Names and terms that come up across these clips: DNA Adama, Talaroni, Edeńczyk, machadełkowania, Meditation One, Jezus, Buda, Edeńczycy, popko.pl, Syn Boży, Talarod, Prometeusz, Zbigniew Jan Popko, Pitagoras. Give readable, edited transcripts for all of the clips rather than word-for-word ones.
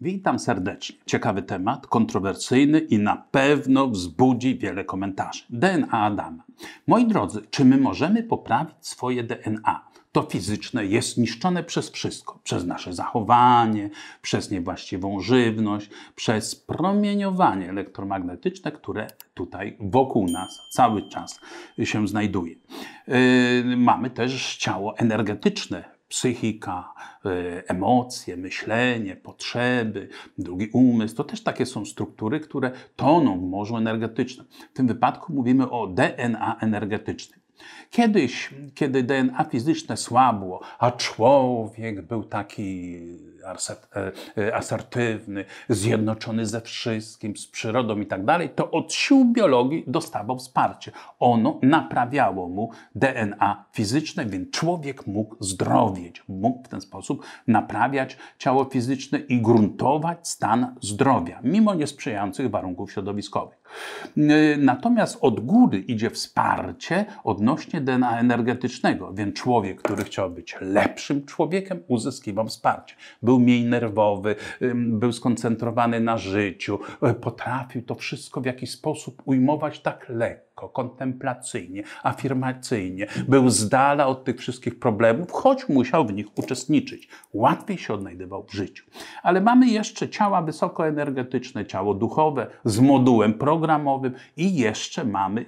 Witam serdecznie. Ciekawy temat, kontrowersyjny i na pewno wzbudzi wiele komentarzy. DNA Adama. Moi drodzy, czy my możemy poprawić swoje DNA? To fizyczne jest niszczone przez wszystko. Przez nasze zachowanie, przez niewłaściwą żywność, przez promieniowanie elektromagnetyczne, które tutaj wokół nas cały czas się znajduje. Mamy też ciało energetyczne. Psychika, emocje, myślenie, potrzeby, drugi umysł. To też takie są struktury, które toną w morzu energetycznym. W tym wypadku mówimy o DNA energetycznym. Kiedyś, kiedy DNA fizyczne słabło, a człowiek był taki asertywny, zjednoczony ze wszystkim, z przyrodą i tak dalej, to od sił biologii dostawał wsparcie. Ono naprawiało mu DNA fizyczne, więc człowiek mógł zdrowieć, mógł w ten sposób naprawiać ciało fizyczne i gruntować stan zdrowia, mimo niesprzyjających warunków środowiskowych. Natomiast od góry idzie wsparcie odnośnie DNA energetycznego, więc człowiek, który chciał być lepszym człowiekiem, uzyskiwał wsparcie. Był mniej nerwowy, był skoncentrowany na życiu, potrafił to wszystko w jakiś sposób ujmować tak lekko, kontemplacyjnie, afirmacyjnie. Był z dala od tych wszystkich problemów, choć musiał w nich uczestniczyć. Łatwiej się odnajdywał w życiu. Ale mamy jeszcze ciała wysokoenergetyczne, ciało duchowe z modułem programowym i jeszcze mamy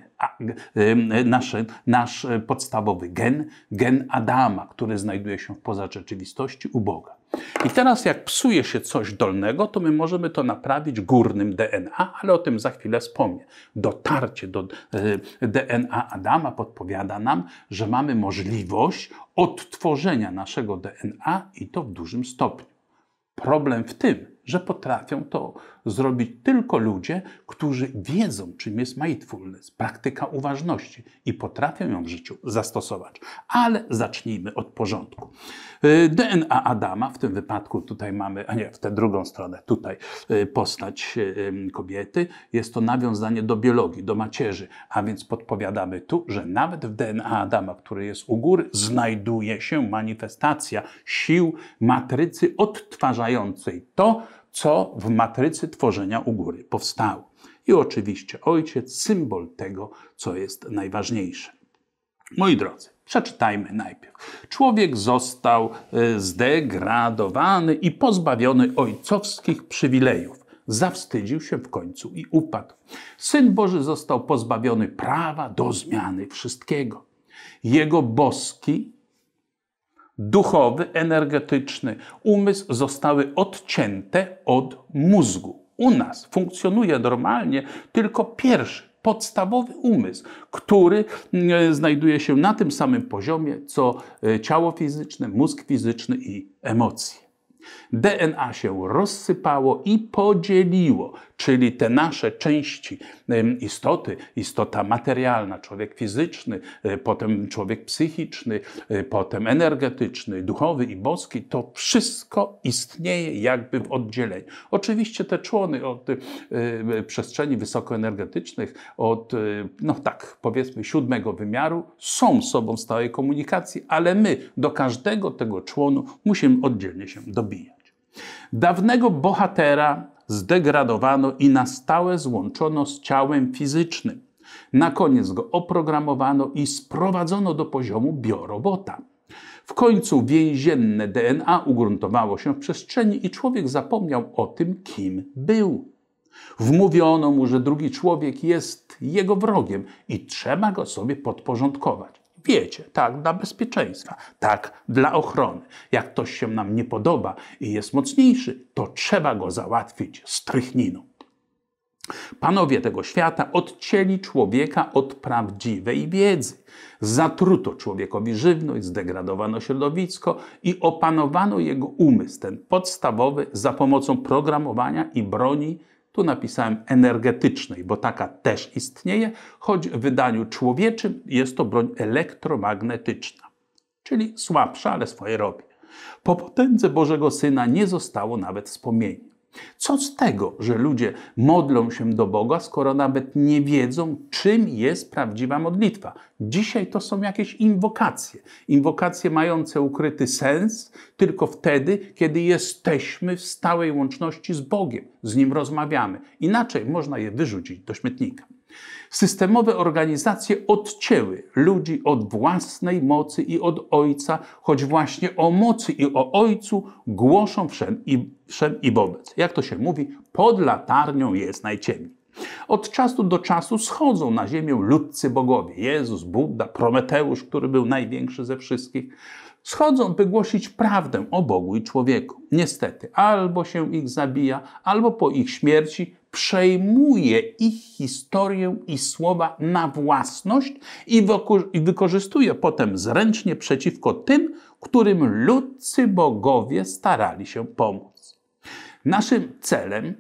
nasz podstawowy gen, gen Adama, który znajduje się w pozarzeczywistości u Boga. I teraz jak psuje się coś dolnego, to my możemy to naprawić górnym DNA, ale o tym za chwilę wspomnę. Dotarcie do DNA Adama podpowiada nam, że mamy możliwość odtworzenia naszego DNA i to w dużym stopniu. Problem w tym, że potrafią to zrobić tylko ludzie, którzy wiedzą, czym jest mindfulness, praktyka uważności i potrafią ją w życiu zastosować. Ale zacznijmy od porządku. DNA Adama, w tym wypadku tutaj mamy, a nie, w tę drugą stronę, tutaj postać kobiety, jest to nawiązanie do biologii, do macierzy, a więc podpowiadamy tu, że nawet w DNA Adama, który jest u góry, znajduje się manifestacja sił matrycy odtwarzającej to, co w matrycy tworzenia u góry powstało. I oczywiście ojciec, symbol tego, co jest najważniejsze. Moi drodzy, przeczytajmy najpierw. Człowiek został zdegradowany i pozbawiony ojcowskich przywilejów. Zawstydził się w końcu i upadł. Syn Boży został pozbawiony prawa do zmiany wszystkiego. Jego boski, duchowy, energetyczny umysł zostały odcięte od mózgu. U nas funkcjonuje normalnie tylko pierwszy, podstawowy umysł, który znajduje się na tym samym poziomie, co ciało fizyczne, mózg fizyczny i emocje. DNA się rozsypało i podzieliło, czyli te nasze części istoty, istota materialna, człowiek fizyczny, potem człowiek psychiczny, potem energetyczny, duchowy i boski, to wszystko istnieje jakby w oddzieleniu. Oczywiście te człony od przestrzeni wysokoenergetycznych, od, no tak, powiedzmy, siódmego wymiaru są sobą w stałej komunikacji, ale my do każdego tego członu musimy oddzielnie się dobijać. Dawnego bohatera zdegradowano i na stałe złączono z ciałem fizycznym. Na koniec go oprogramowano i sprowadzono do poziomu biorobota. W końcu więzienne DNA ugruntowało się w przestrzeni i człowiek zapomniał o tym, kim był. Wmówiono mu, że drugi człowiek jest jego wrogiem i trzeba go sobie podporządkować. Wiecie, tak dla bezpieczeństwa, tak dla ochrony. Jak ktoś się nam nie podoba i jest mocniejszy, to trzeba go załatwić strychniną. Panowie tego świata odcięli człowieka od prawdziwej wiedzy. Zatruto człowiekowi żywność, zdegradowano środowisko i opanowano jego umysł, ten podstawowy, za pomocą programowania i broni. Tu napisałem energetycznej, bo taka też istnieje, choć w wydaniu człowieczym jest to broń elektromagnetyczna, czyli słabsza, ale swoje robi. Po potędze Bożego Syna nie zostało nawet wspomnienia. Co z tego, że ludzie modlą się do Boga, skoro nawet nie wiedzą, czym jest prawdziwa modlitwa? Dzisiaj to są jakieś inwokacje. Inwokacje mające ukryty sens tylko wtedy, kiedy jesteśmy w stałej łączności z Bogiem, z Nim rozmawiamy. Inaczej można je wyrzucić do śmietnika. Systemowe organizacje odcięły ludzi od własnej mocy i od Ojca, choć właśnie o mocy i o Ojcu głoszą wszem i wobec. Jak to się mówi, pod latarnią jest najciemniej. Od czasu do czasu schodzą na ziemię ludcy bogowie. Jezus, Buda, Prometeusz, który był największy ze wszystkich. Schodzą, by głosić prawdę o Bogu i człowieku. Niestety, albo się ich zabija, albo po ich śmierci przejmuje ich historię i słowa na własność i wykorzystuje potem zręcznie przeciwko tym, którym ludcy bogowie starali się pomóc. Naszym celem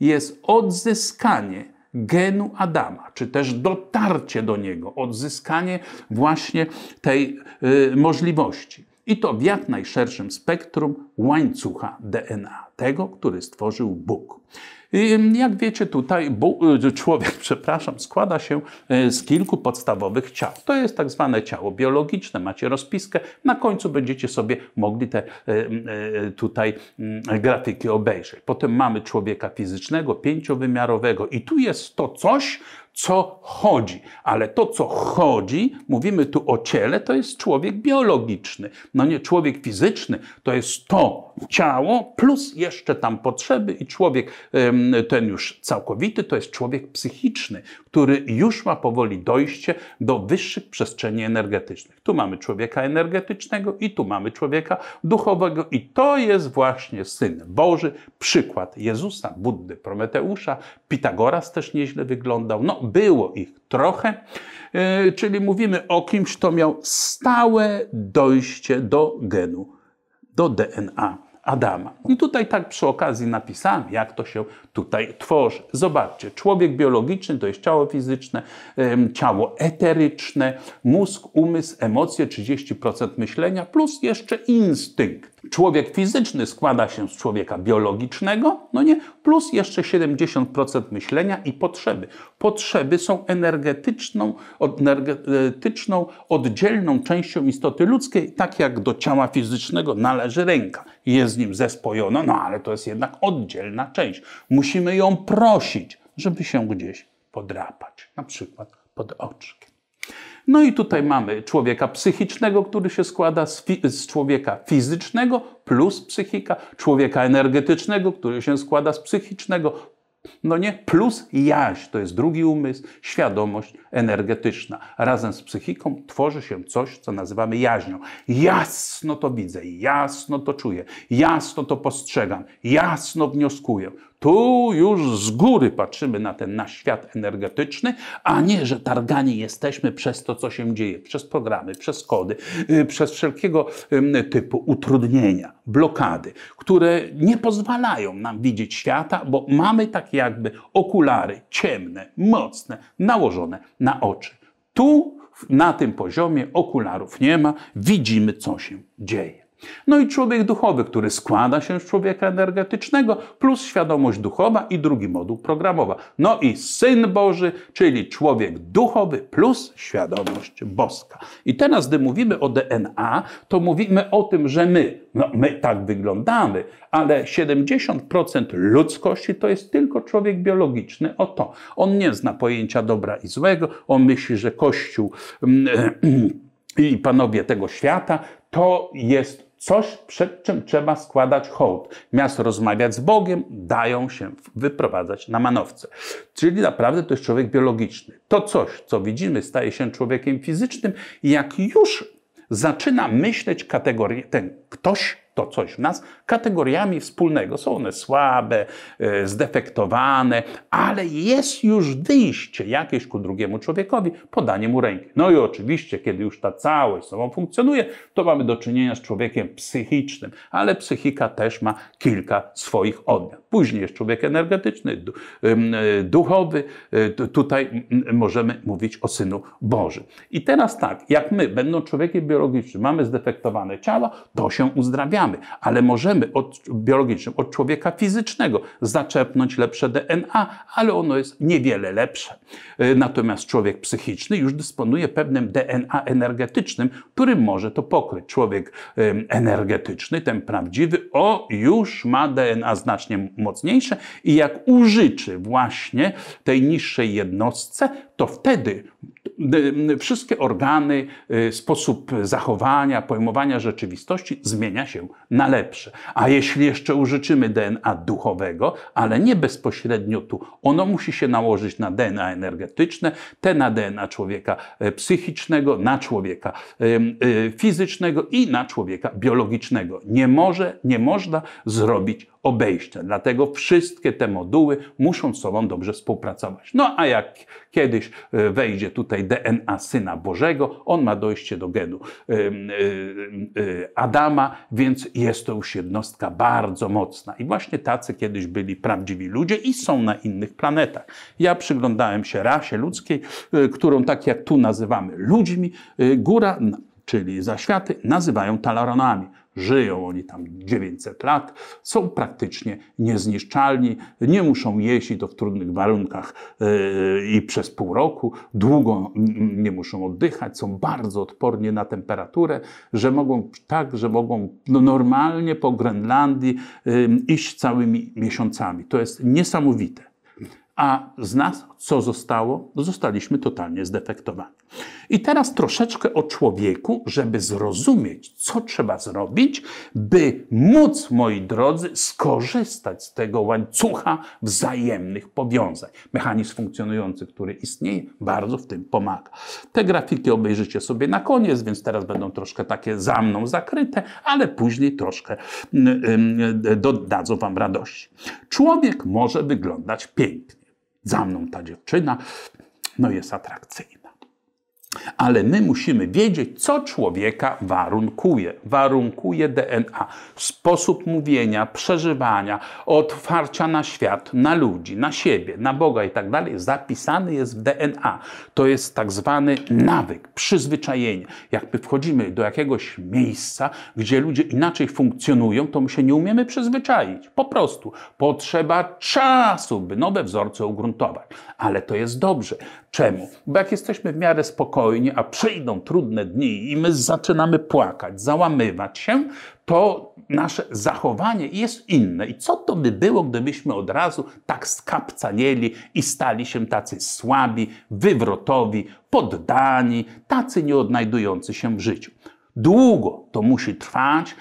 jest odzyskanie genu Adama, czy też dotarcie do niego, odzyskanie właśnie tej możliwości. I to w jak najszerszym spektrum łańcucha DNA, tego, który stworzył Bóg. Jak wiecie, tutaj człowiek składa się z kilku podstawowych ciał. To jest tak zwane ciało biologiczne, macie rozpiskę, na końcu będziecie sobie mogli te tutaj grafiki obejrzeć. Potem mamy człowieka fizycznego, pięciowymiarowego i tu jest to coś, co chodzi. Ale to, co chodzi, mówimy tu o ciele, to jest człowiek biologiczny. No nie, człowiek fizyczny to jest to ciało plus jeszcze tam potrzeby i człowiek ten już całkowity to jest człowiek psychiczny, który już ma powoli dojście do wyższych przestrzeni energetycznych. Tu mamy człowieka energetycznego i tu mamy człowieka duchowego i to jest właśnie Syn Boży, przykład Jezusa, Buddy, Prometeusza, Pitagoras też nieźle wyglądał. No, było ich trochę, czyli mówimy o kimś, kto miał stałe dojście do genu, do DNA Adama. I tutaj tak przy okazji napisałem, jak to się tutaj tworzy. Zobaczcie, człowiek biologiczny to jest ciało fizyczne, ciało eteryczne, mózg, umysł, emocje, 30% myślenia plus jeszcze instynkt. Człowiek fizyczny składa się z człowieka biologicznego, no nie, plus jeszcze 70% myślenia i potrzeby. Potrzeby są energetyczną, oddzielną częścią istoty ludzkiej, tak jak do ciała fizycznego należy ręka. Jest z nim zespojona, no ale to jest jednak oddzielna część. Musimy ją prosić, żeby się gdzieś podrapać, na przykład pod oczkiem. No i tutaj mamy człowieka psychicznego, który się składa z człowieka fizycznego plus psychika, człowieka energetycznego, który się składa z psychicznego, no nie, plus jaźń, to jest drugi umysł, świadomość energetyczna. Razem z psychiką tworzy się coś, co nazywamy jaźnią. Jasno to widzę, jasno to czuję, jasno to postrzegam, jasno wnioskuję. Tu już z góry patrzymy na ten nasz świat energetyczny, a nie, że targani jesteśmy przez to, co się dzieje, przez programy, przez kody, przez wszelkiego typu utrudnienia, blokady, które nie pozwalają nam widzieć świata, bo mamy tak jakby okulary ciemne, mocne, nałożone na oczy. Tu, na tym poziomie okularów nie ma, widzimy, co się dzieje. No i człowiek duchowy, który składa się z człowieka energetycznego plus świadomość duchowa i drugi moduł programowa. No i Syn Boży, czyli człowiek duchowy plus świadomość boska. I teraz, gdy mówimy o DNA, to mówimy o tym, że my tak wyglądamy, ale 70% ludzkości to jest tylko człowiek biologiczny. Oto, on nie zna pojęcia dobra i złego, on myśli, że Kościół i panowie tego świata to jest coś, przed czym trzeba składać hołd. Zamiast rozmawiać z Bogiem, dają się wyprowadzać na manowce. Czyli naprawdę to jest człowiek biologiczny. To coś, co widzimy, staje się człowiekiem fizycznym, jak już zaczyna myśleć kategorię, ten ktoś, to coś w nas, kategoriami wspólnego. Są one słabe, zdefektowane, ale jest już wyjście jakieś ku drugiemu człowiekowi, podanie mu ręki. No i oczywiście, kiedy już ta całość sobą funkcjonuje, to mamy do czynienia z człowiekiem psychicznym, ale psychika też ma kilka swoich odmian. Później jest człowiek energetyczny, duchowy. Tutaj możemy mówić o Synu Bożym. I teraz tak, jak my, będąc człowiekiem biologicznym, mamy zdefektowane ciała, to się uzdrawia. rozmawiamy, ale możemy od biologicznym, od człowieka fizycznego zaczerpnąć lepsze DNA, ale ono jest niewiele lepsze. Natomiast człowiek psychiczny już dysponuje pewnym DNA energetycznym, który może to pokryć. Człowiek energetyczny, ten prawdziwy, już ma DNA znacznie mocniejsze i jak użyczy właśnie tej niższej jednostce, to wtedy wszystkie organy, sposób zachowania, pojmowania rzeczywistości zmienia się na lepsze. A jeśli jeszcze użyczymy DNA duchowego, ale nie bezpośrednio tu, ono musi się nałożyć na DNA energetyczne, te na DNA człowieka psychicznego, na człowieka fizycznego i na człowieka biologicznego. Nie można zrobić obejścia. Dlatego wszystkie te moduły muszą z sobą dobrze współpracować. No a jak kiedyś wejdzie tutaj DNA Syna Bożego, on ma dojście do genu Adama, więc jest to już jednostka bardzo mocna. I właśnie tacy kiedyś byli prawdziwi ludzie i są na innych planetach. Ja przyglądałem się rasie ludzkiej, którą tak jak tu nazywamy ludźmi, góra, czyli zaświaty, nazywają Talaronami. Żyją oni tam 900 lat, są praktycznie niezniszczalni, nie muszą jeść i to w trudnych warunkach i przez pół roku, długo nie muszą oddychać, są bardzo odporni na temperaturę, że mogą normalnie po Grenlandii iść całymi miesiącami. To jest niesamowite. A z nas co zostało? Zostaliśmy totalnie zdefektowani. I teraz troszeczkę o człowieku, żeby zrozumieć, co trzeba zrobić, by móc, moi drodzy, skorzystać z tego łańcucha wzajemnych powiązań. Mechanizm funkcjonujący, który istnieje, bardzo w tym pomaga. Te grafiki obejrzycie sobie na koniec, więc teraz będą troszkę takie za mną zakryte, ale później troszkę dodadzą wam radości. Człowiek może wyglądać pięknie. Za mną ta dziewczyna, no jest atrakcyjna. Ale my musimy wiedzieć, co człowieka warunkuje. Warunkuje DNA. Sposób mówienia, przeżywania, otwarcia na świat, na ludzi, na siebie, na Boga i tak dalej, zapisany jest w DNA. To jest tak zwany nawyk, przyzwyczajenie. Jak my wchodzimy do jakiegoś miejsca, gdzie ludzie inaczej funkcjonują, to my się nie umiemy przyzwyczaić. Po prostu. Potrzeba czasu, by nowe wzorce ugruntować. Ale to jest dobrze. Czemu? Bo jak jesteśmy w miarę spokojni, a przyjdą trudne dni i my zaczynamy płakać, załamywać się, to nasze zachowanie jest inne. I co to by było, gdybyśmy od razu tak skapcanieli i stali się tacy słabi, wywrotowi, poddani, tacy nieodnajdujący się w życiu? Długo to musi trwać,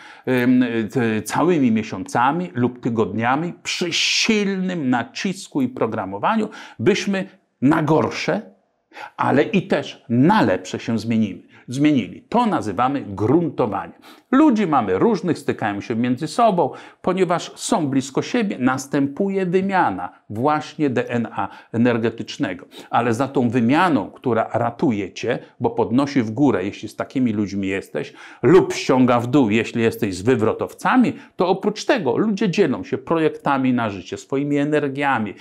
całymi miesiącami lub tygodniami, przy silnym nacisku i programowaniu, byśmy na gorsze, ale i też na lepsze się zmienili. To nazywamy gruntowanie. Ludzi mamy różnych, stykają się między sobą, ponieważ są blisko siebie, następuje wymiana właśnie DNA energetycznego. Ale za tą wymianą, która ratuje cię, bo podnosi w górę, jeśli z takimi ludźmi jesteś, lub ściąga w dół, jeśli jesteś z wywrotowcami, to oprócz tego ludzie dzielą się projektami na życie, swoimi energiami,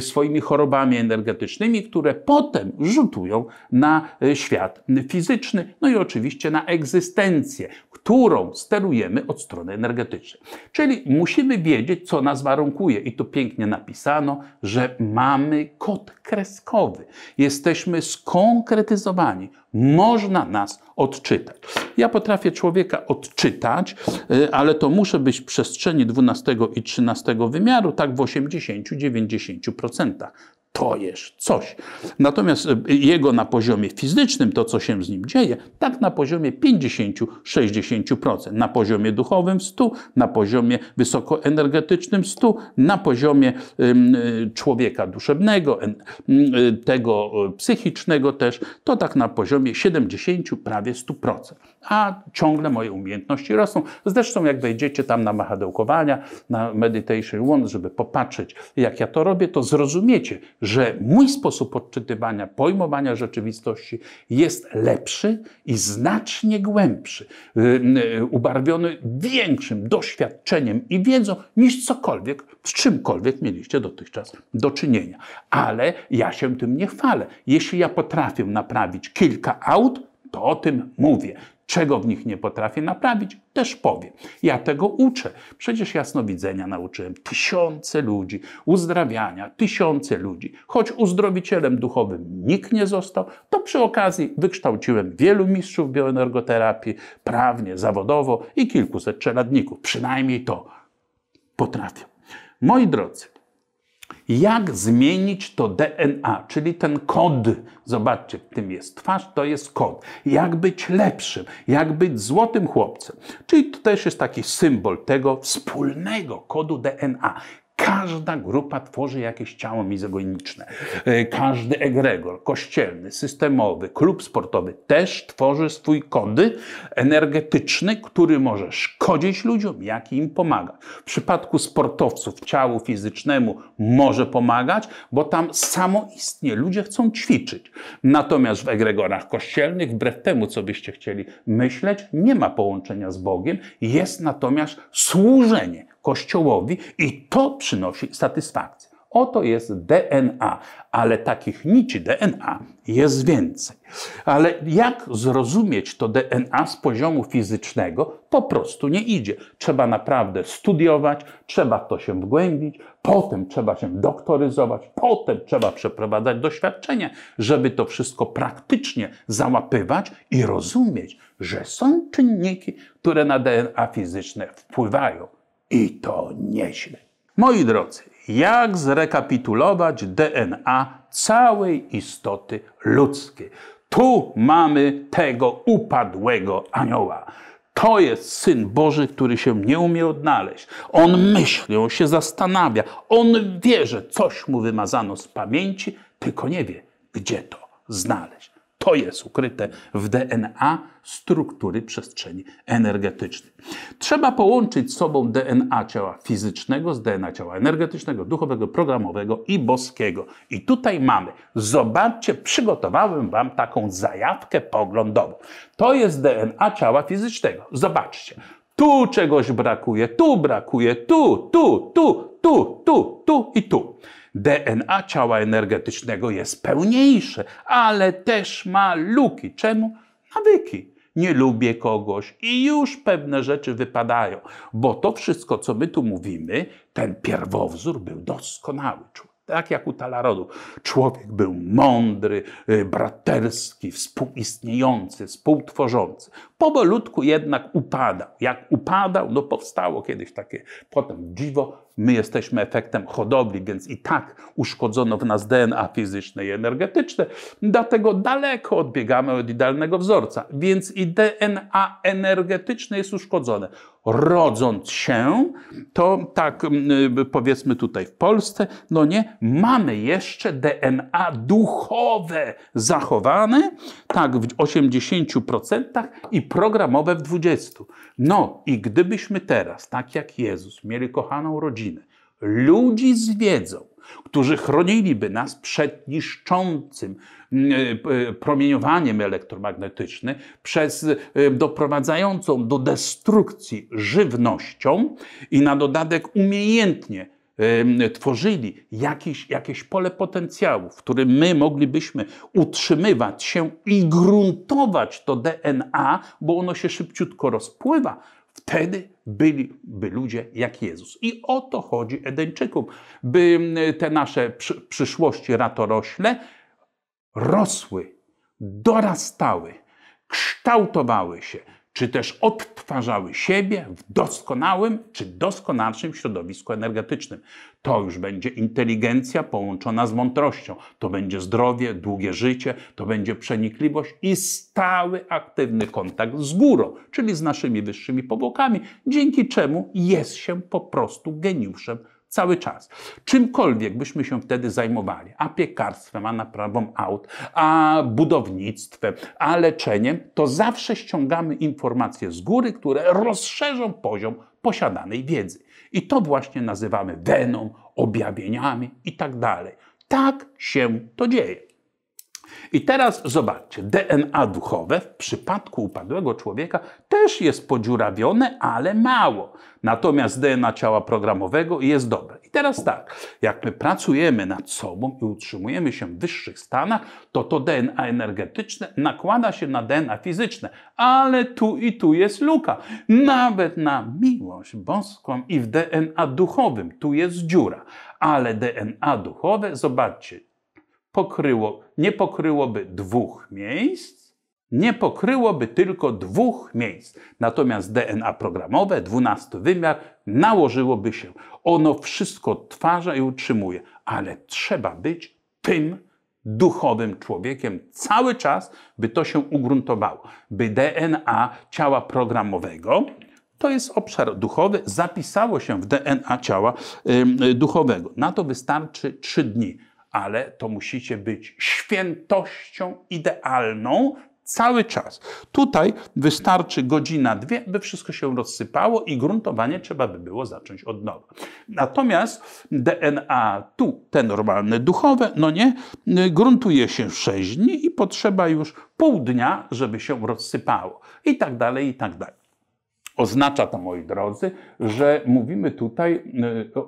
swoimi chorobami energetycznymi, które potem rzutują na świat fizyczny, no i oczywiście na egzystencję, którą sterujemy od strony energetycznej. Czyli musimy wiedzieć, co nas warunkuje. I tu pięknie napisano, że mamy kod kreskowy. Jesteśmy skonkretyzowani. Można nas odczytać. Ja potrafię człowieka odczytać, ale to muszę być w przestrzeni 12 i 13 wymiaru, tak w 80–90%. To jest coś. Natomiast jego na poziomie fizycznym, to co się z nim dzieje, tak na poziomie 50–60%. Na poziomie duchowym 100%, na poziomie wysokoenergetycznym 100%, na poziomie człowieka duszewnego, tego psychicznego też, to tak na poziomie 70–prawie 100%. A ciągle moje umiejętności rosną. Zresztą jak wejdziecie tam na machadełkowania, na Meditation One, żeby popatrzeć, jak ja to robię, to zrozumiecie, że mój sposób odczytywania, pojmowania rzeczywistości jest lepszy i znacznie głębszy, ubarwiony większym doświadczeniem i wiedzą niż cokolwiek, z czymkolwiek mieliście dotychczas do czynienia. Ale ja się tym nie chwalę. Jeśli ja potrafię naprawić kilka aut, to o tym mówię. Czego w nich nie potrafię naprawić, też powiem. Ja tego uczę. Przecież jasnowidzenia nauczyłem tysiące ludzi, uzdrawiania tysiące ludzi. Choć uzdrowicielem duchowym nikt nie został, to przy okazji wykształciłem wielu mistrzów bioenergoterapii, prawnie, zawodowo i kilkuset czeladników. Przynajmniej to potrafię. Moi drodzy, jak zmienić to DNA, czyli ten kod, zobaczcie, w tym jest twarz, to jest kod. Jak być lepszym, jak być złotym chłopcem. Czyli to też jest taki symbol tego wspólnego kodu DNA. Każda grupa tworzy jakieś ciało mizoginiczne. Każdy egregor kościelny, systemowy, klub sportowy też tworzy swój kod energetyczny, który może szkodzić ludziom, jak i im pomaga. W przypadku sportowców ciału fizycznemu może pomagać, bo tam samoistnie ludzie chcą ćwiczyć. Natomiast w egregorach kościelnych, wbrew temu, co byście chcieli myśleć, nie ma połączenia z Bogiem, jest natomiast służenie Kościołowi i to przynosi satysfakcję. Oto jest DNA, ale takich nici DNA jest więcej. Ale jak zrozumieć to DNA z poziomu fizycznego? Po prostu nie idzie. Trzeba naprawdę studiować, trzeba w to się wgłębić, potem trzeba się doktoryzować, potem trzeba przeprowadzać doświadczenie, żeby to wszystko praktycznie załapywać i rozumieć, że są czynniki, które na DNA fizyczne wpływają. I to nieźle. Moi drodzy, jak zrekapitulować DNA całej istoty ludzkiej? Tu mamy tego upadłego anioła. To jest Syn Boży, który się nie umie odnaleźć. On myśli, on się zastanawia, on wie, że coś mu wymazano z pamięci, tylko nie wie, gdzie to znaleźć. To jest ukryte w DNA struktury przestrzeni energetycznej. Trzeba połączyć z sobą DNA ciała fizycznego z DNA ciała energetycznego, duchowego, programowego i boskiego. I tutaj mamy, zobaczcie, przygotowałem wam taką zajawkę poglądową. To jest DNA ciała fizycznego. Zobaczcie, tu czegoś brakuje, tu i tu. DNA ciała energetycznego jest pełniejsze, ale też ma luki. Czemu? Nawyki. Nie lubię kogoś i już pewne rzeczy wypadają, bo to wszystko, co my tu mówimy, ten pierwowzór był doskonały. Tak jak u Talarodu. Człowiek był mądry, braterski, współistniejący, współtworzący. Powolutku jednak upadał. Jak upadał, no powstało kiedyś takie potem dziwo. My jesteśmy efektem hodowli, więc i tak uszkodzono w nas DNA fizyczne i energetyczne. Dlatego daleko odbiegamy od idealnego wzorca. Więc i DNA energetyczne jest uszkodzone. Rodząc się, to tak powiedzmy tutaj w Polsce, no nie, mamy jeszcze DNA duchowe zachowane, tak w 80% i programowe w 20%. No i gdybyśmy teraz, tak jak Jezus, mieli kochaną rodzinę, ludzi z wiedzą, którzy chroniliby nas przed niszczącym promieniowaniem elektromagnetycznym, przez doprowadzającą do destrukcji żywnością i na dodatek umiejętnie tworzyli jakieś pole potencjału, w którym my moglibyśmy utrzymywać się i gruntować to DNA, bo ono się szybciutko rozpływa, wtedy byliby ludzie jak Jezus. I o to chodzi Edeńczykom, by te nasze przyszłości ratorośle rosły, dorastały, kształtowały się, czy też odtwarzały siebie w doskonałym czy doskonalszym środowisku energetycznym. To już będzie inteligencja połączona z mądrością. To będzie zdrowie, długie życie, to będzie przenikliwość i stały, aktywny kontakt z górą, czyli z naszymi wyższymi powłokami, dzięki czemu jest się po prostu geniuszem cały czas. Czymkolwiek byśmy się wtedy zajmowali, a piekarstwem, a naprawą aut, a budownictwem, a leczeniem, to zawsze ściągamy informacje z góry, które rozszerzą poziom posiadanej wiedzy. I to właśnie nazywamy weną, objawieniami i tak dalej. Tak się to dzieje. I teraz zobaczcie, DNA duchowe w przypadku upadłego człowieka też jest podziurawione, ale mało. Natomiast DNA ciała programowego jest dobre. I teraz tak, jak my pracujemy nad sobą i utrzymujemy się w wyższych stanach, to to DNA energetyczne nakłada się na DNA fizyczne. Ale tu jest luka. Nawet na miłość boską i w DNA duchowym tu jest dziura. Ale DNA duchowe, zobaczcie, nie pokryłoby dwóch miejsc, nie pokryłoby tylko dwóch miejsc. Natomiast DNA programowe, 12 wymiar, nałożyłoby się. Ono wszystko odtwarza i utrzymuje, ale trzeba być tym duchowym człowiekiem cały czas, by to się ugruntowało. By DNA ciała programowego, to jest obszar duchowy, zapisało się w DNA ciała duchowego. Na to wystarczy 3 dni. Ale to musicie być świętością idealną cały czas. Tutaj wystarczy godzina, 2, by wszystko się rozsypało i gruntowanie trzeba by było zacząć od nowa. Natomiast DNA tu, te normalne, duchowe, no nie, gruntuje się w 6 dni i potrzeba już pół dnia, żeby się rozsypało. I tak dalej, i tak dalej. Oznacza to, moi drodzy, że mówimy tutaj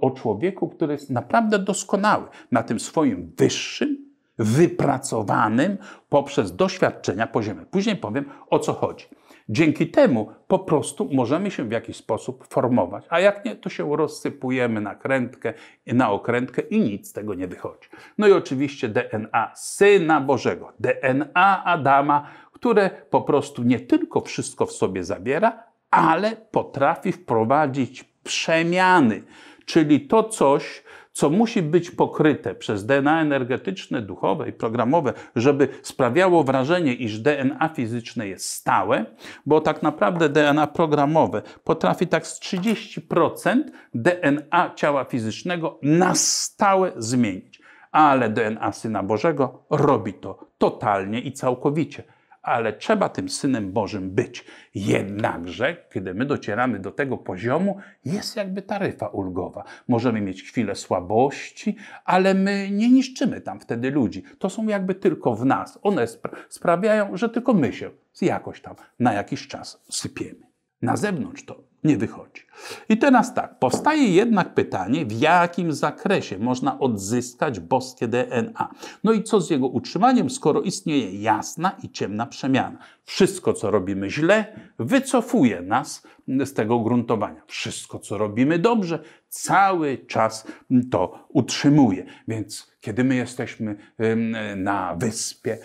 o człowieku, który jest naprawdę doskonały na tym swoim wyższym, wypracowanym poprzez doświadczenia poziomie. Później powiem, o co chodzi. Dzięki temu po prostu możemy się w jakiś sposób formować, a jak nie, to się rozsypujemy na krętkę, na okrętkę i nic z tego nie wychodzi. No i oczywiście DNA Syna Bożego, DNA Adama, które po prostu nie tylko wszystko w sobie zabiera, ale potrafi wprowadzić przemiany, czyli to coś, co musi być pokryte przez DNA energetyczne, duchowe i programowe, żeby sprawiało wrażenie, iż DNA fizyczne jest stałe, bo tak naprawdę DNA programowe potrafi tak z 30% DNA ciała fizycznego na stałe zmienić. Ale DNA Syna Bożego robi to totalnie i całkowicie. Ale trzeba tym Synem Bożym być. Jednakże, kiedy my docieramy do tego poziomu, jest jakby taryfa ulgowa. Możemy mieć chwilę słabości, ale my nie niszczymy tam wtedy ludzi. To są jakby tylko w nas. One sprawiają, że tylko my się jakoś tam na jakiś czas sypiemy. Na zewnątrz to nie wychodzi. I teraz tak, powstaje jednak pytanie, w jakim zakresie można odzyskać boskie DNA. No i co z jego utrzymaniem, skoro istnieje jasna i ciemna przemiana? Wszystko, co robimy źle, wycofuje nas z tego gruntowania. Wszystko, co robimy dobrze, cały czas to utrzymuje. Więc kiedy my jesteśmy na wyspie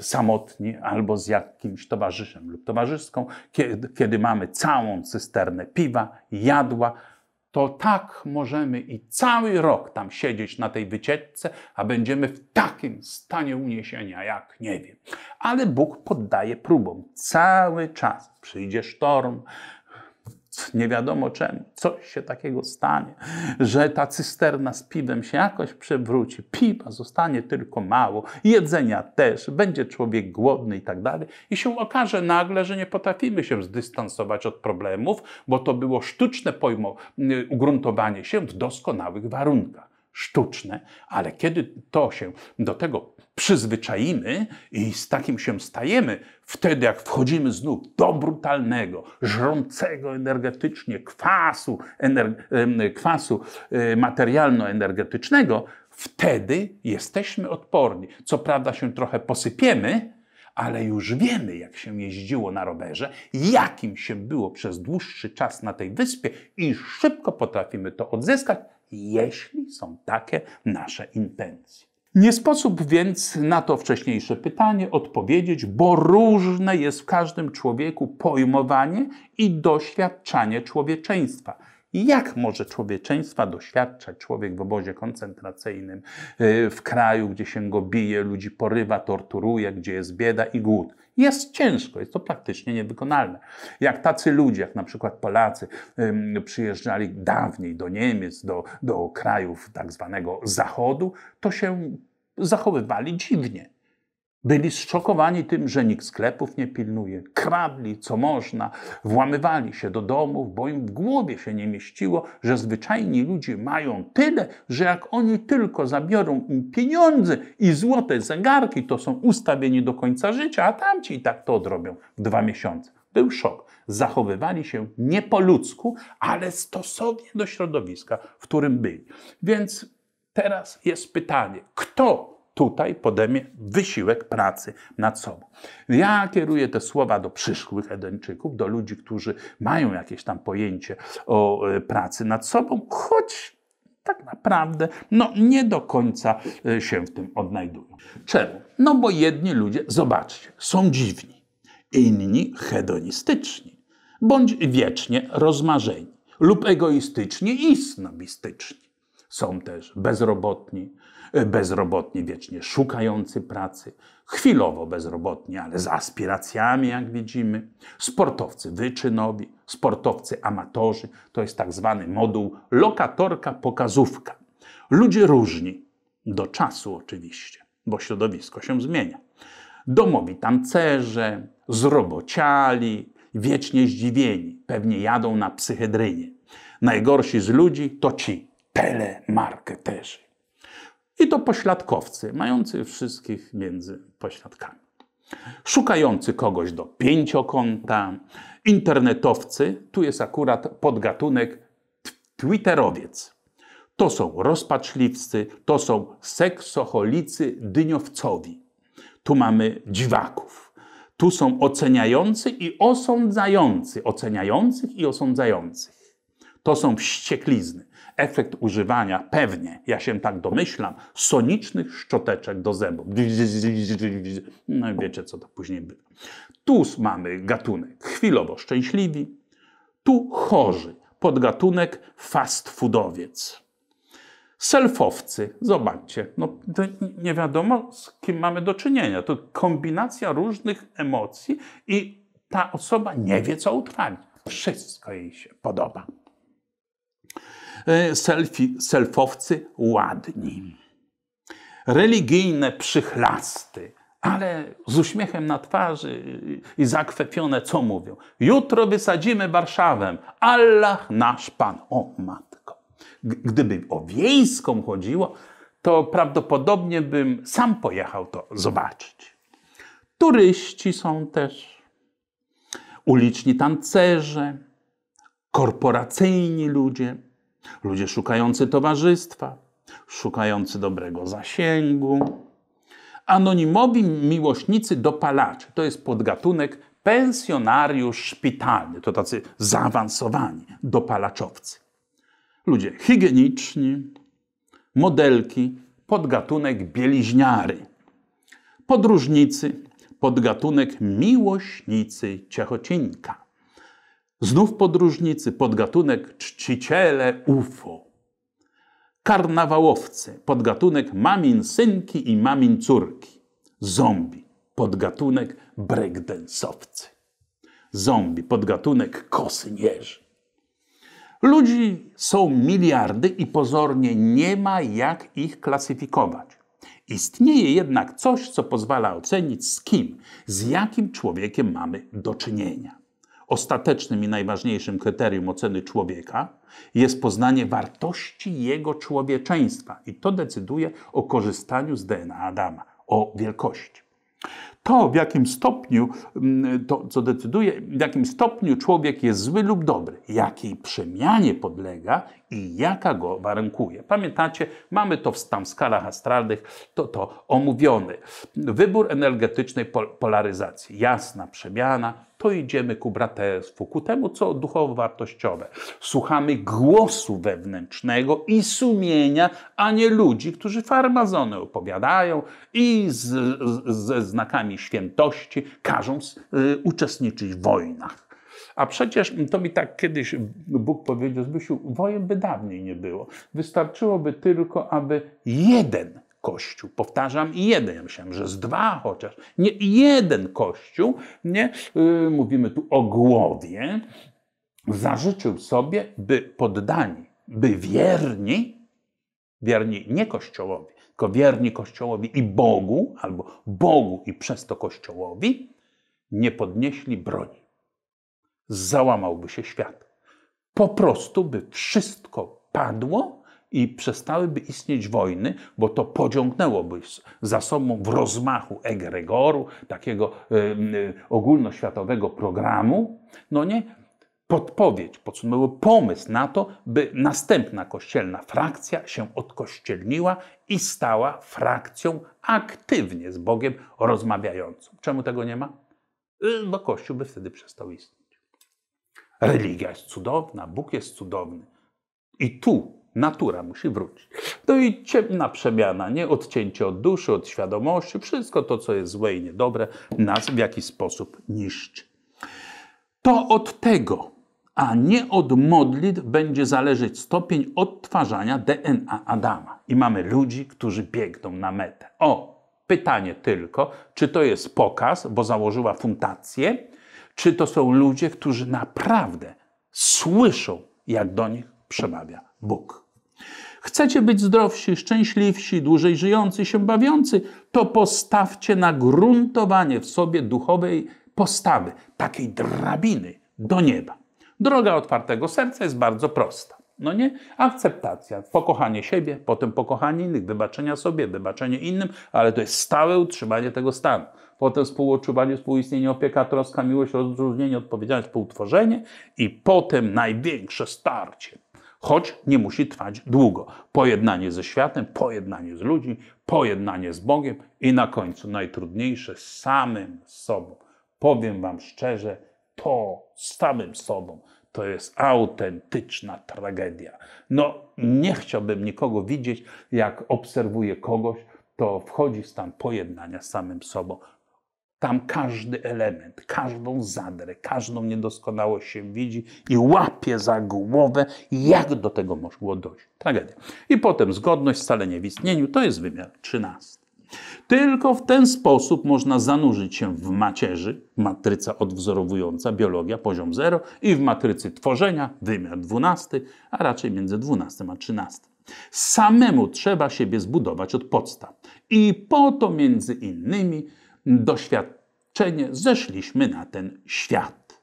samotni albo z jakimś towarzyszem lub towarzyską, kiedy mamy całą cysternę piwa, jadła, to tak możemy i cały rok tam siedzieć na tej wycieczce, a będziemy w takim stanie uniesienia, jak nie wiem. Ale Bóg poddaje próbom cały czas. Przyjdzie sztorm, nie wiadomo czemu, coś się takiego stanie, że ta cysterna z piwem się jakoś przewróci, piwa zostanie tylko mało, jedzenia też, będzie człowiek głodny i tak dalej. I się okaże nagle, że nie potrafimy się zdystansować od problemów, bo to było sztuczne ugruntowanie się w doskonałych warunkach. Sztuczne, ale kiedy to się do tego przyzwyczaimy i z takim się stajemy, wtedy jak wchodzimy znów do brutalnego, żrącego energetycznie kwasu materialno-energetycznego, wtedy jesteśmy odporni. Co prawda się trochę posypiemy, ale już wiemy, jak się jeździło na rowerze, jakim się było przez dłuższy czas na tej wyspie i szybko potrafimy to odzyskać, jeśli są takie nasze intencje. Nie sposób więc na to wcześniejsze pytanie odpowiedzieć, bo różne jest w każdym człowieku pojmowanie i doświadczanie człowieczeństwa. Jak może człowieczeństwa doświadczać człowiek w obozie koncentracyjnym, w kraju, gdzie się go bije, ludzi porywa, torturuje, gdzie jest bieda i głód? Jest ciężko, jest to praktycznie niewykonalne. Jak tacy ludzie, jak na przykład Polacy, przyjeżdżali dawniej do Niemiec, do krajów tak zwanego Zachodu, to się zachowywali dziwnie. Byli zszokowani tym, że nikt sklepów nie pilnuje, kradli co można, włamywali się do domów, bo im w głowie się nie mieściło, że zwyczajni ludzie mają tyle, że jak oni tylko zabiorą im pieniądze i złote zegarki, to są ustawieni do końca życia, a tamci i tak to odrobią w 2 miesiące. Był szok. Zachowywali się nie po ludzku, ale stosownie do środowiska, w którym byli. Więc teraz jest pytanie, kto tutaj podejmie wysiłek pracy nad sobą. Ja kieruję te słowa do przyszłych Edeńczyków, do ludzi, którzy mają jakieś tam pojęcie o pracy nad sobą, choć tak naprawdę nie do końca się w tym odnajdują. Czemu? No bo jedni ludzie, zobaczcie, są dziwni, inni hedonistyczni, bądź wiecznie rozmarzeni lub egoistycznie i snobistyczni. Są też bezrobotni wiecznie szukający pracy, chwilowo bezrobotni, ale z aspiracjami, jak widzimy, sportowcy wyczynowi, sportowcy amatorzy, to jest tak zwany moduł lokatorka-pokazówka. Ludzie różni, do czasu oczywiście, bo środowisko się zmienia. Domowi tancerze, zrobociali, wiecznie zdziwieni, pewnie jadą na psychedrynie. Najgorsi z ludzi to ci telemarketerzy. I to pośladkowcy, mający wszystkich między pośladkami. Szukający kogoś do pięciokąta, internetowcy, tu jest akurat podgatunek twitterowiec. To są rozpaczliwcy, to są seksoholicy dyniowcowi. Tu mamy dziwaków. Tu są oceniający i osądzający. Oceniających i osądzających. To są wścieklizny. Efekt używania, pewnie, ja się tak domyślam, sonicznych szczoteczek do zębów. No i wiecie, co to później było. Tu mamy gatunek chwilowo szczęśliwi, tu chorzy, podgatunek fast foodowiec. Selfowcy, zobaczcie, nie wiadomo, z kim mamy do czynienia. To kombinacja różnych emocji i ta osoba nie wie, co utraci. Wszystko jej się podoba. Selfowcy ładni, religijne przychlasty, ale z uśmiechem na twarzy i zakwepione, co mówią. Jutro wysadzimy Warszawę, Allah nasz Pan. O matko, gdyby o wiejską chodziło, to prawdopodobnie bym sam pojechał to zobaczyć. Turyści są też, uliczni tancerze, korporacyjni ludzie, ludzie szukający towarzystwa, szukający dobrego zasięgu. Anonimowi miłośnicy dopalaczy. To jest podgatunek pensjonariusz szpitalny. To tacy zaawansowani dopalaczowcy. Ludzie higieniczni, modelki, podgatunek bieliźniary. Podróżnicy, podgatunek miłośnicy ciechocinka. Znów podróżnicy, podgatunek czciciele UFO. Karnawałowcy, podgatunek mamin synki i mamin córki. Zombie, podgatunek breakdance'owcy. Zombie, podgatunek kosynierzy. Ludzi są miliardy i pozornie nie ma jak ich klasyfikować. Istnieje jednak coś, co pozwala ocenić, z kim, z jakim człowiekiem mamy do czynienia. Ostatecznym i najważniejszym kryterium oceny człowieka jest poznanie wartości jego człowieczeństwa i to decyduje o korzystaniu z DNA Adama, o wielkości. To, w jakim stopniu, to co decyduje, w jakim stopniu człowiek jest zły lub dobry, jakiej przemianie podlega i jaka go warunkuje. Pamiętacie, mamy to w skalach astralnych, to omówione. Wybór energetycznej polaryzacji, jasna przemiana, to idziemy ku braterstwu, ku temu, co duchowo-wartościowe. Słuchamy głosu wewnętrznego i sumienia, a nie ludzi, którzy farmazony opowiadają i ze znakami świętości każą uczestniczyć w wojnach. A przecież to mi tak kiedyś Bóg powiedział, Zbysiu, wojen by dawniej nie było. Wystarczyłoby tylko, aby jeden Kościół, powtarzam, jeden, ja myślałem, że z dwa chociaż, nie, jeden Kościół, nie, mówimy tu o głowie, zażyczył sobie, by poddani, by wierni wierni nie Kościołowi, tylko wierni Kościołowi i Bogu, albo Bogu i przez to Kościołowi, nie podnieśli broni. Załamałby się świat. Po prostu by wszystko padło i przestałyby istnieć wojny, bo to pociągnęłoby za sobą w rozmachu egregoru, takiego ogólnoświatowego programu, no nie, podpowiedź, podsunęło pomysł na to, by następna kościelna frakcja się odkościelniła i stała frakcją aktywnie z Bogiem rozmawiającą. Czemu tego nie ma? Bo Kościół by wtedy przestał istnieć. Religia jest cudowna, Bóg jest cudowny. I tu natura musi wrócić. No i ciemna przemiana, nie? Odcięcie od duszy, od świadomości, wszystko to, co jest złe i niedobre, nas w jakiś sposób niszczy. To od tego, a nie od modlitw będzie zależeć stopień odtwarzania DNA Adama. I mamy ludzi, którzy biegną na metę. O, pytanie tylko, czy to jest pokaz, bo założyła fundację, czy to są ludzie, którzy naprawdę słyszą, jak do nich przemawia Bóg. Chcecie być zdrowsi, szczęśliwsi, dłużej żyjący, się bawiący, to postawcie na gruntowanie w sobie duchowej postawy, takiej drabiny do nieba. Droga otwartego serca jest bardzo prosta. No nie? Akceptacja, pokochanie siebie, potem pokochanie innych, wybaczenia sobie, wybaczenie innym, ale to jest stałe utrzymanie tego stanu. Potem współodczuwanie, współistnienie, opieka, troska, miłość, rozróżnienie, odpowiedzialność, współtworzenie i potem największe starcie. Choć nie musi trwać długo. Pojednanie ze światem, pojednanie z ludźmi, pojednanie z Bogiem i na końcu najtrudniejsze z samym sobą. Powiem wam szczerze, to z samym sobą to jest autentyczna tragedia. No, nie chciałbym nikogo widzieć, jak obserwuję kogoś, to wchodzi w stan pojednania z samym sobą. Tam każdy element, każdą zadrę, każdą niedoskonałość się widzi i łapie za głowę, jak do tego mogło dojść. Tragedia. I potem zgodność, scalenie w istnieniu, to jest wymiar 13. Tylko w ten sposób można zanurzyć się w macierzy, matryca odwzorowująca, biologia, poziom 0 i w matrycy tworzenia, wymiar 12, a raczej między 12 a 13. Samemu trzeba siebie zbudować od podstaw. I po to między innymi doświadczenie zeszliśmy na ten świat.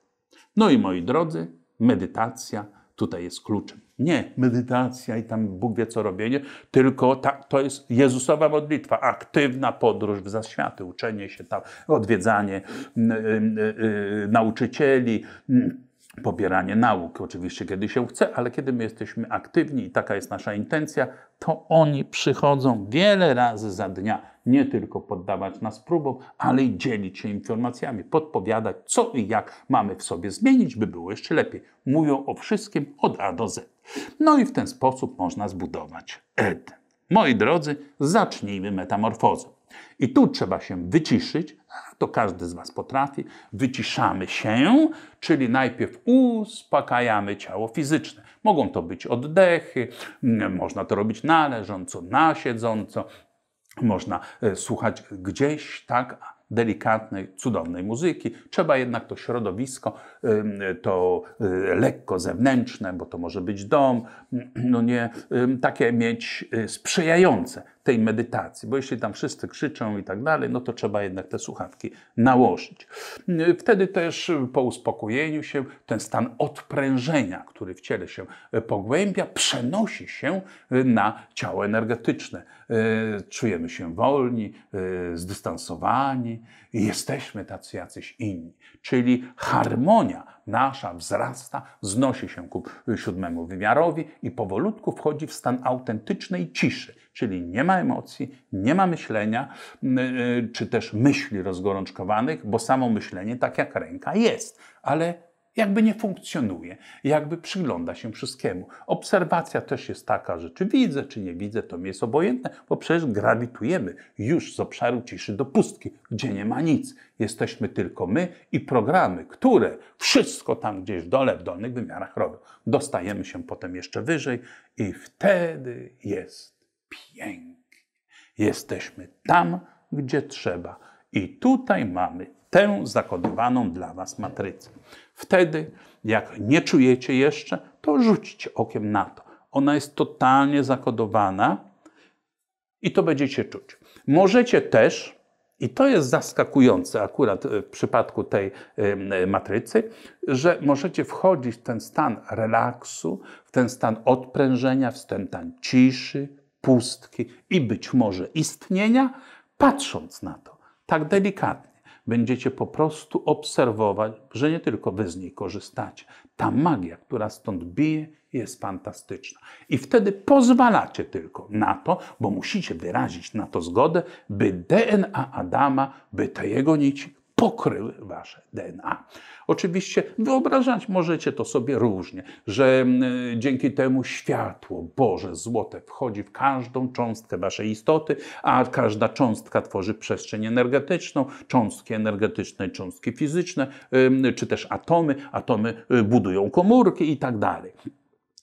No i moi drodzy, medytacja tutaj jest kluczem. Nie medytacja i tam Bóg wie co robienie, tylko to jest Jezusowa modlitwa, aktywna podróż w zaświaty, uczenie się tam, odwiedzanie nauczycieli, pobieranie nauk, oczywiście kiedy się chce, ale kiedy my jesteśmy aktywni i taka jest nasza intencja, to oni przychodzą wiele razy za dnia, nie tylko poddawać nas próbom, ale i dzielić się informacjami, podpowiadać co i jak mamy w sobie zmienić, by było jeszcze lepiej. Mówią o wszystkim od A do Z. No i w ten sposób można zbudować Eden. Moi drodzy, zacznijmy metamorfozę. I tu trzeba się wyciszyć, a to każdy z was potrafi. Wyciszamy się, czyli najpierw uspokajamy ciało fizyczne. Mogą to być oddechy, można to robić należąco, nasiedząco, można słuchać gdzieś tak delikatnej, cudownej muzyki. Trzeba jednak to środowisko, to lekko zewnętrzne, bo to może być dom, no nie, takie mieć sprzyjające tej medytacji, bo jeśli tam wszyscy krzyczą i tak dalej, no to trzeba jednak te słuchawki nałożyć. Wtedy też po uspokojeniu się ten stan odprężenia, który w ciele się pogłębia, przenosi się na ciało energetyczne. Czujemy się wolni, zdystansowani i jesteśmy tacy jacyś inni. Czyli harmonia nasza wzrasta, znosi się ku 7. wymiarowi i powolutku wchodzi w stan autentycznej ciszy. Czyli nie ma emocji, nie ma myślenia, czy też myśli rozgorączkowanych, bo samo myślenie, tak jak ręka, jest, ale jakby nie funkcjonuje, jakby przygląda się wszystkiemu. Obserwacja też jest taka, że czy widzę, czy nie widzę, to mi jest obojętne, bo przecież grawitujemy już z obszaru ciszy do pustki, gdzie nie ma nic. Jesteśmy tylko my i programy, które wszystko tam gdzieś w dole, w dolnych wymiarach robią. Dostajemy się potem jeszcze wyżej i wtedy jest pięknie. Jesteśmy tam, gdzie trzeba. I tutaj mamy tę zakodowaną dla was matrycę. Wtedy, jak nie czujecie jeszcze, to rzućcie okiem na to. Ona jest totalnie zakodowana i to będziecie czuć. Możecie też, i to jest zaskakujące akurat w przypadku tej matrycy, że możecie wchodzić w ten stan relaksu, w ten stan odprężenia, w ten stan ciszy, pustki i być może istnienia, patrząc na to tak delikatnie. Będziecie po prostu obserwować, że nie tylko wy z niej korzystacie. Ta magia, która stąd bije, jest fantastyczna. I wtedy pozwalacie tylko na to, bo musicie wyrazić na to zgodę, by DNA Adama, by te jego nici pokryły wasze DNA. Oczywiście wyobrażać możecie to sobie różnie, że dzięki temu światło Boże złote wchodzi w każdą cząstkę waszej istoty, a każda cząstka tworzy przestrzeń energetyczną, cząstki energetyczne, cząstki fizyczne, czy też atomy. Atomy budują komórki i tak dalej.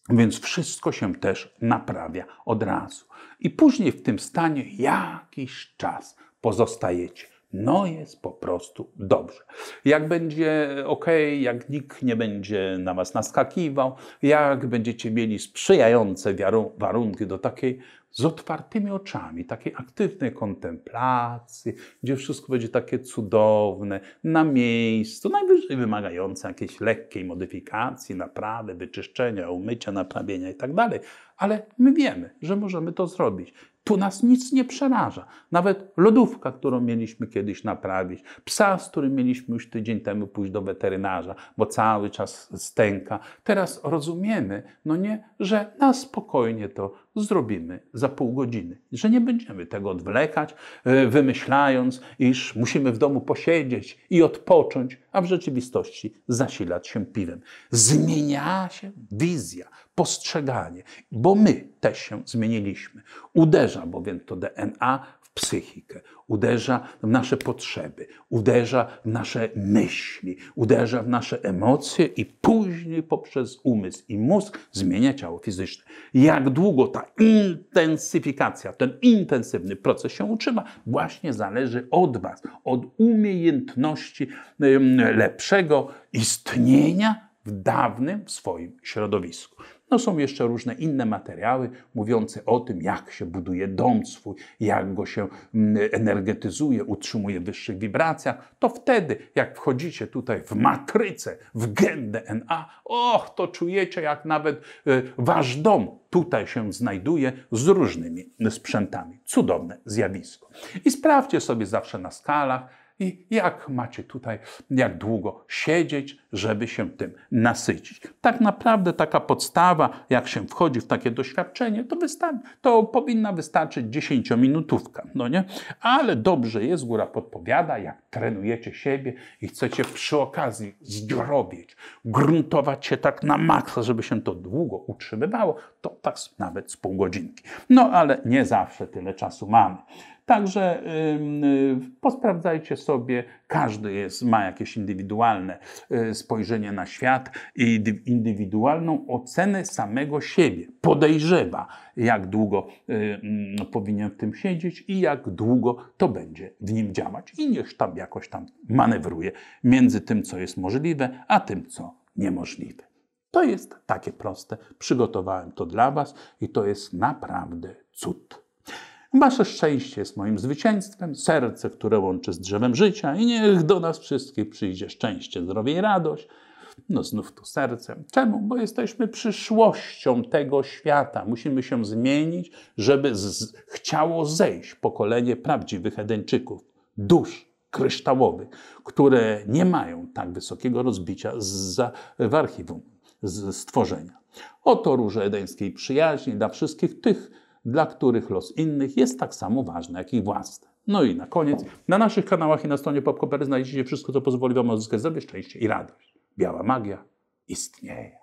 Więc wszystko się też naprawia od razu. I później w tym stanie jakiś czas pozostajecie. No jest po prostu dobrze. Jak będzie ok, jak nikt nie będzie na was naskakiwał, jak będziecie mieli sprzyjające warunki do takiej z otwartymi oczami, takiej aktywnej kontemplacji, gdzie wszystko będzie takie cudowne, na miejscu, najwyżej wymagające jakiejś lekkiej modyfikacji, naprawy, wyczyszczenia, umycia, naprawienia itd. Ale my wiemy, że możemy to zrobić. Tu nas nic nie przeraża. Nawet lodówka, którą mieliśmy kiedyś naprawić, psa, z którym mieliśmy już tydzień temu pójść do weterynarza, bo cały czas stęka. Teraz rozumiemy, no nie, że na spokojnie to zrobimy za pół godziny. Że nie będziemy tego odwlekać, wymyślając, iż musimy w domu posiedzieć i odpocząć, a w rzeczywistości zasilać się piwem. Zmienia się wizja, postrzeganie, bo my też się zmieniliśmy. Uderza bowiem to DNA w psychikę, uderza w nasze potrzeby, uderza w nasze myśli, uderza w nasze emocje i później poprzez umysł i mózg zmienia ciało fizyczne. Jak długo ta intensyfikacja, ten intensywny proces się utrzyma, właśnie zależy od was, od umiejętności lepszego istnienia w dawnym swoim środowisku. No są jeszcze różne inne materiały mówiące o tym, jak się buduje dom swój, jak go się energetyzuje, utrzymuje w wyższych wibracjach. To wtedy, jak wchodzicie tutaj w matrycę, w gen DNA, och, to czujecie, jak nawet wasz dom tutaj się znajduje z różnymi sprzętami. Cudowne zjawisko. I sprawdźcie sobie zawsze na skalach, i jak macie tutaj, jak długo siedzieć, żeby się tym nasycić. Tak naprawdę taka podstawa, jak się wchodzi w takie doświadczenie, to powinna wystarczyć 10-minutówka, no nie? Ale dobrze jest, góra podpowiada, jak trenujecie siebie i chcecie przy okazji zdrowieć, gruntować się tak na maksa, żeby się to długo utrzymywało, to tak nawet z pół godzinki. No ale nie zawsze tyle czasu mamy. Także posprawdzajcie sobie, każdy ma jakieś indywidualne spojrzenie na świat i indywidualną ocenę samego siebie. Podejrzewa, jak długo powinien w tym siedzieć i jak długo to będzie w nim działać. I niech tam jakoś tam manewruje między tym, co jest możliwe, a tym, co niemożliwe. To jest takie proste. Przygotowałem to dla was i to jest naprawdę cud. Wasze szczęście jest moim zwycięstwem, serce, które łączy z drzewem życia i niech do nas wszystkich przyjdzie szczęście, zdrowie i radość. No znów to serce. Czemu? Bo jesteśmy przyszłością tego świata. Musimy się zmienić, żeby chciało zejść pokolenie prawdziwych Edeńczyków, dusz kryształowych, które nie mają tak wysokiego rozbicia w archiwum stworzenia. Oto róże edeńskiej przyjaźni dla wszystkich tych, dla których los innych jest tak samo ważny, jak i własny. No i na koniec, na naszych kanałach i na stronie popko.pl znajdziecie wszystko, co pozwoli wam uzyskać zdrowie, szczęście i radość. Biała magia istnieje.